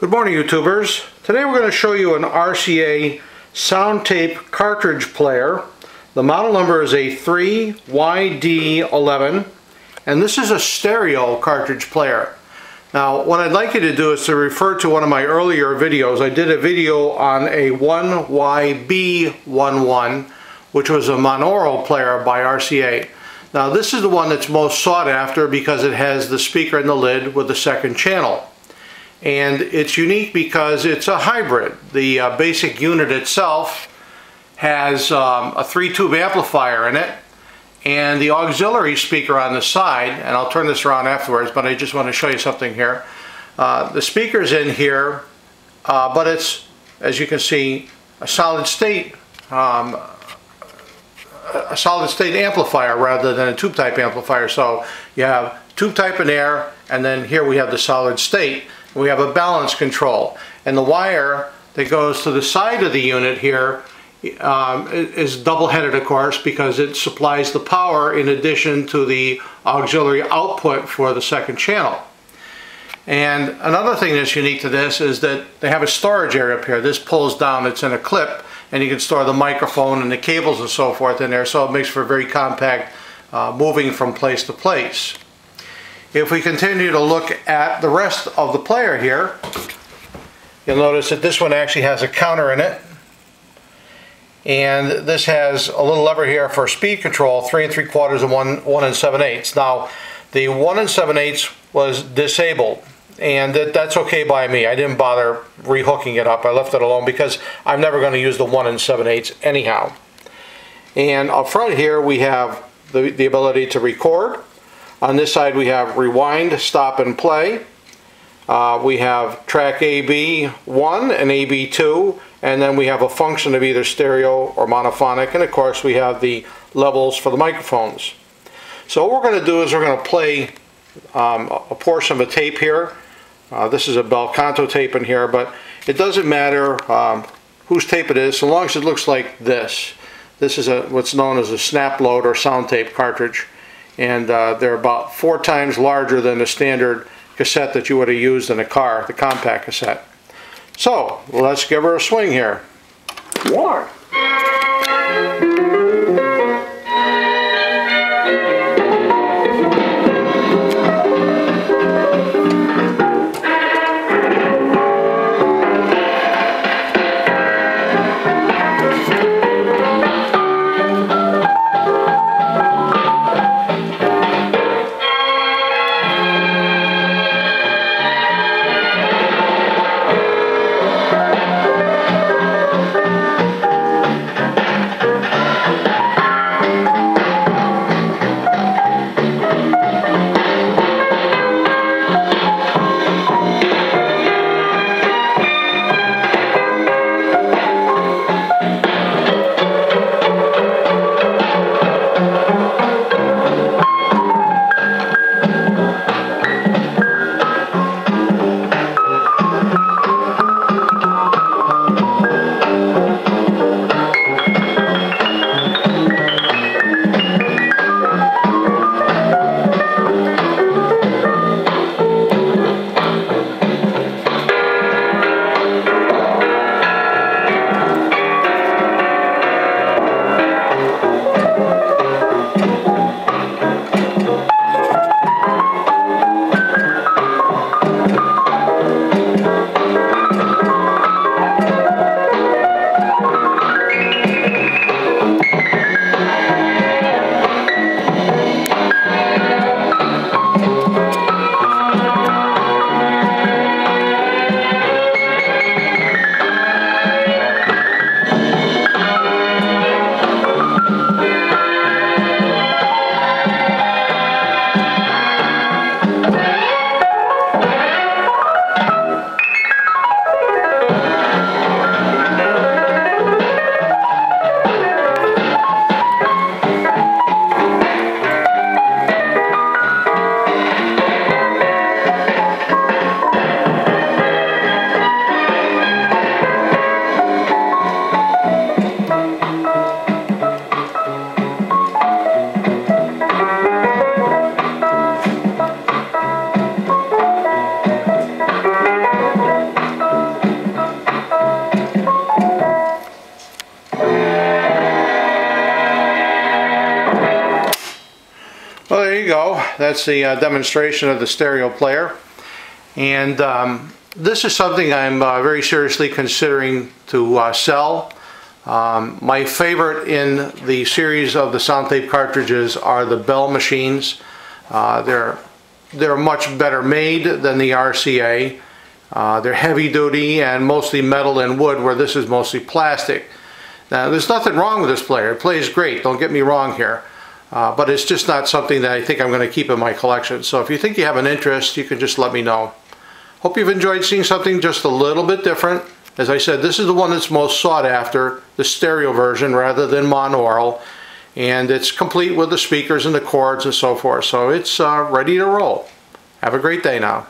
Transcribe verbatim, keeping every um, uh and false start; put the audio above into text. Good morning, YouTubers. Today we're going to show you an R C A sound tape cartridge player. The model number is a three Y D eleven, and this is a stereo cartridge player. Now, what I'd like you to do is to refer to one of my earlier videos. I did a video on a one Y B eleven, which was a monaural player by R C A. Now, this is the one that's most sought after because it has the speaker in the lid with the second channel. And it's unique because it's a hybrid. The uh, basic unit itself has um, a three-tube amplifier in it and the auxiliary speaker on the side, and I'll turn this around afterwards, but I just want to show you something here. Uh, the speaker's in here, uh, but it's, as you can see, a solid state um, a solid state amplifier rather than a tube type amplifier. So you have tube type in air, and then here we have the solid state. We have a balance control, and the wire that goes to the side of the unit here um, is double-headed, of course, because it supplies the power in addition to the auxiliary output for the second channel. And another thing that's unique to this is that they have a storage area up here. This pulls down, it's in a clip, and you can store the microphone and the cables and so forth in there, so it makes for very compact uh, moving from place to place. If we continue to look at the rest of the player here, you'll notice that this one actually has a counter in it. And this has a little lever here for speed control, three and three quarters and one, one and seven eighths. Now, the one and seven eighths was disabled, and that, that's okay by me. I didn't bother rehooking it up. I left it alone because I'm never going to use the one and seven eighths anyhow. And up front here, we have the, the ability to record. On this side we have rewind, stop, and play. Uh, we have track A B one and A B two, and then we have a function of either stereo or monophonic, and of course we have the levels for the microphones. So what we're going to do is we're going to play um, a portion of a tape here. Uh, this is a Belcanto tape in here, but it doesn't matter um, whose tape it is, so long as it looks like this. This is a, what's known as a snap load or sound tape cartridge. And uh, they're about four times larger than the standard cassette that you would have used in a car, the compact cassette. So, let's give her a swing here. One. that's the uh, demonstration of the stereo player. And um, this is something I'm uh, very seriously considering to uh, sell. Um, my favorite in the series of the sound tape cartridges are the Bell machines. Uh, they're, they're much better made than the R C A. Uh, they're heavy duty and mostly metal and wood, where this is mostly plastic. Now, there's nothing wrong with this player. It plays great, don't get me wrong here. Uh, but it's just not something that I think I'm going to keep in my collection. So if you think you have an interest, you can just let me know. Hope you've enjoyed seeing something just a little bit different. As I said, this is the one that's most sought after, the stereo version rather than monaural, and it's complete with the speakers and the cords and so forth, so it's uh, ready to roll. Have a great day now.